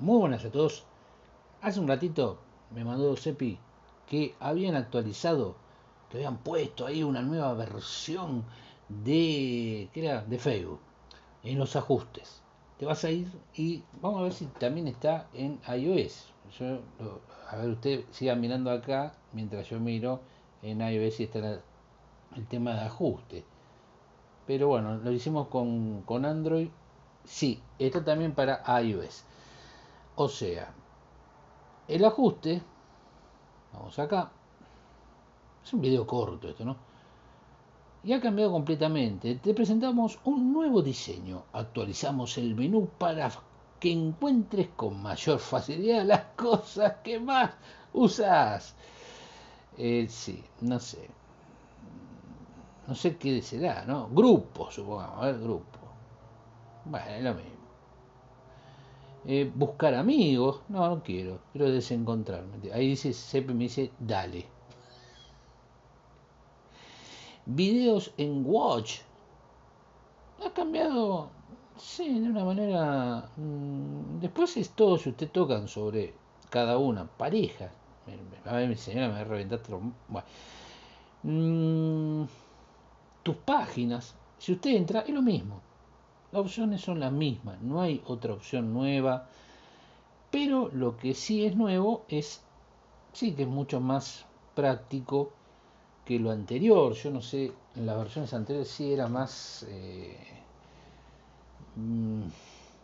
Muy buenas a todos. Hace un ratito me mandó Zepi que habían actualizado, que habían puesto ahí una nueva versión de Facebook en los ajustes. Te vas a ir y vamos a ver si también está en iOS. A ver, ustedes sigan mirando acá mientras yo miro en iOS si está el tema de ajuste. Pero bueno, lo hicimos con Android. Sí, está también para iOS. O sea, el ajuste, vamos acá, es un video corto esto, ¿no? Y ha cambiado completamente. Te presentamos un nuevo diseño, actualizamos el menú para que encuentres con mayor facilidad las cosas que más usas. Sí, no sé qué será, ¿no? Grupo, supongamos, a ver, grupo. Bueno, es lo mismo. Buscar amigos, no quiero desencontrarme. Ahí dice Zepi, me dice dale. Videos en Watch, ha cambiado, sí, de una manera. Después es todo, si usted tocan sobre cada una, pareja. A ver, mi señora me va a reventar. Bueno. Tus páginas, si usted entra, es lo mismo. Las opciones son las mismas, no hay otra opción nueva, pero lo que sí es nuevo es, sí, que es mucho más práctico que lo anterior. Yo no sé, en las versiones anteriores sí era más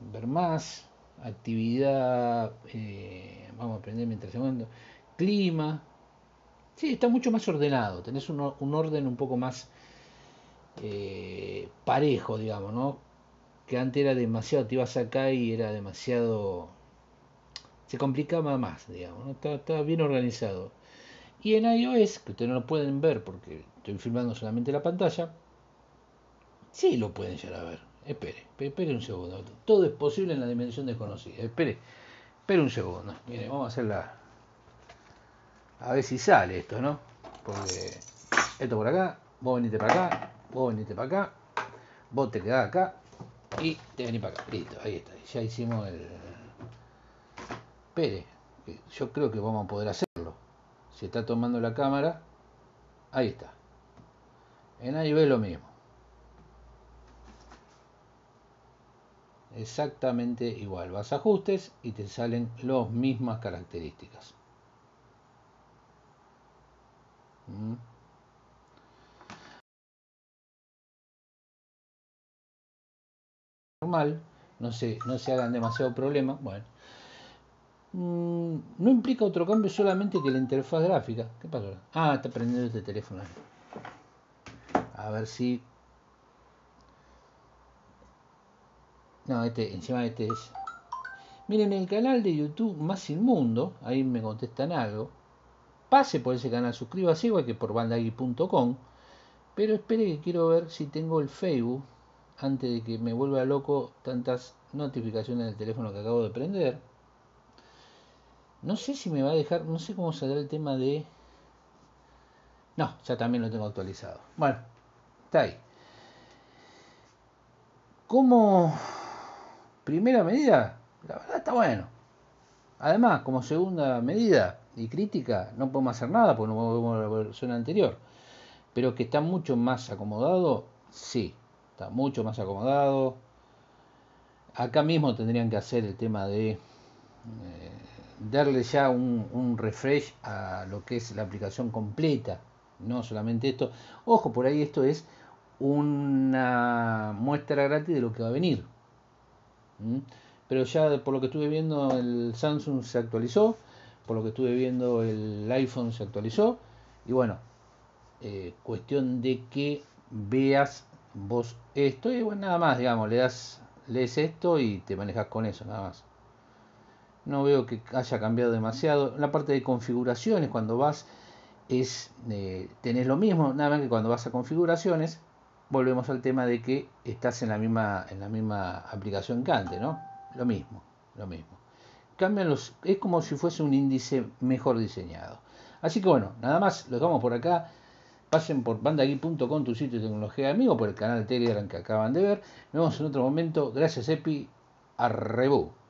ver más, actividad, vamos a aprender mientras segundo, clima, sí, está mucho más ordenado, tenés un orden un poco más parejo, digamos, ¿no? Que antes era demasiado, te ibas acá y era demasiado, se complicaba más, digamos, ¿no? Estaba bien organizado. Y en iOS, que ustedes no lo pueden ver porque estoy filmando solamente la pantalla, sí lo pueden llegar a ver. Espere un segundo, todo es posible en la dimensión desconocida. Espere un segundo. Miren, vamos a hacerla, a ver si sale esto, ¿no? Porque esto por acá, vos venite para acá, vos venite para acá, vos te quedás acá y te venís para acá, listo, ahí está, ya hicimos el... Espere, yo creo que vamos a poder hacerlo. Se está tomando la cámara, ahí está. En ahí ve lo mismo. Exactamente igual, vas a ajustes y te salen las mismas características. Normal, no se hagan demasiado problema. Bueno, no implica otro cambio, solamente que la interfaz gráfica. ¿Qué pasó? Ah, está prendiendo este teléfono. A ver si no, encima es. Miren el canal de YouTube más inmundo, ahí me contestan algo. Pase por ese canal, suscríbase, igual que por bandagui.com, pero espere que quiero ver si tengo el Facebook antes de que me vuelva loco tantas notificaciones del teléfono que acabo de prender. No sé si me va a dejar, no sé cómo saldrá el tema de... No, ya también lo tengo actualizado. Bueno, está ahí. Como primera medida, la verdad está bueno. Además, como segunda medida y crítica, no podemos hacer nada porque no podemos ver la versión anterior. Pero que está mucho más acomodado, sí. Está mucho más acomodado. Acá mismo tendrían que hacer el tema de darle ya un refresh a lo que es la aplicación completa. No solamente esto. Ojo, por ahí esto es una muestra gratis de lo que va a venir. Pero ya por lo que estuve viendo, el Samsung se actualizó. Por lo que estuve viendo, el iPhone se actualizó. Y bueno, cuestión de que veas vos esto y bueno, nada más, digamos, lees esto y te manejas con eso, nada más. No veo que haya cambiado demasiado. La parte de configuraciones, cuando vas, tenés lo mismo, nada más que cuando vas a configuraciones, volvemos al tema de que estás en la misma aplicación que antes, ¿no? Lo mismo. Cambian los, es como si fuese un índice mejor diseñado. Así que bueno, nada más, lo dejamos por acá. Pasen por bandagui.com, tu sitio de tecnología amigo, por el canal Telegram que acaban de ver. Nos vemos en otro momento. Gracias, Epi. Arrebú.